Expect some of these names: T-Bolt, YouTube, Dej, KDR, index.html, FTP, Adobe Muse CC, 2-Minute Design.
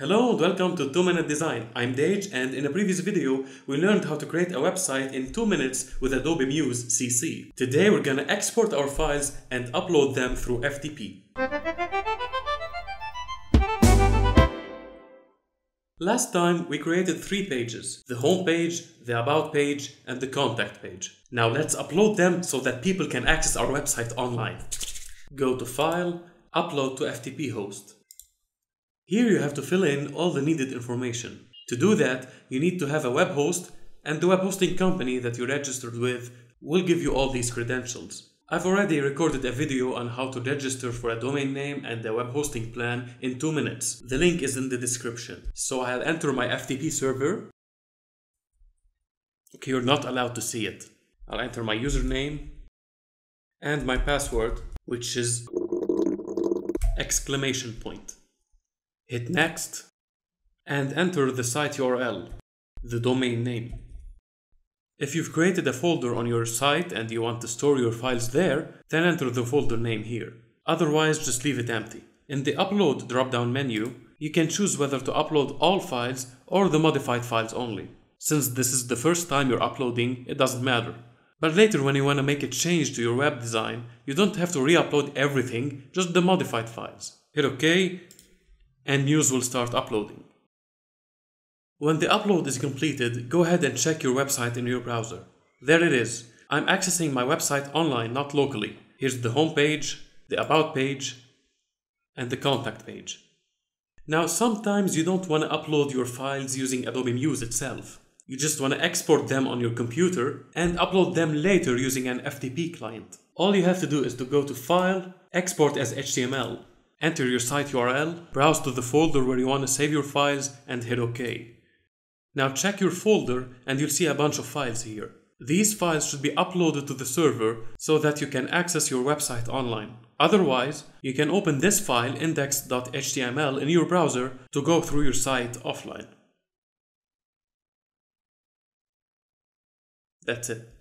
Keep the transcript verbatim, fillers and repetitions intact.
Hello and welcome to two minute Design. I'm Dej, and in a previous video we learned how to create a website in two minutes with Adobe Muse C C. Today we're gonna export our files and upload them through F T P. Last time we created three pages: the home page, the about page, and the contact page. Now let's upload them so that people can access our website online. Go to File, Upload to F T P host. Here you have to fill in all the needed information. To do that, you need to have a web host, and the web hosting company that you registered with will give you all these credentials. I've already recorded a video on how to register for a domain name and a web hosting plan in two minutes. The link is in the description. So I'll enter my F T P server. Okay, you're not allowed to see it. I'll enter my username and my password, which is exclamation point. Hit next and enter the site U R L, the domain name. If you've created a folder on your site and you want to store your files there, then enter the folder name here. Otherwise, just leave it empty. In the Upload drop-down menu, you can choose whether to upload all files or the modified files only. Since this is the first time you're uploading, it doesn't matter. But later, when you want to make a change to your web design, you don't have to re-upload everything, just the modified files. Hit OK, and Muse will start uploading. When the upload is completed, go ahead and check your website in your browser. There it is. I'm accessing my website online, not locally. Here's the home page, the about page, and the contact page. Now, sometimes you don't want to upload your files using Adobe Muse itself. You just want to export them on your computer and upload them later using an F T P client. All you have to do is to go to File, Export as H T M L. Enter your site U R L, browse to the folder where you want to save your files, and hit OK. Now check your folder and you'll see a bunch of files here. These files should be uploaded to the server so that you can access your website online. Otherwise, you can open this file, index dot H T M L, in your browser to go through your site offline. That's it.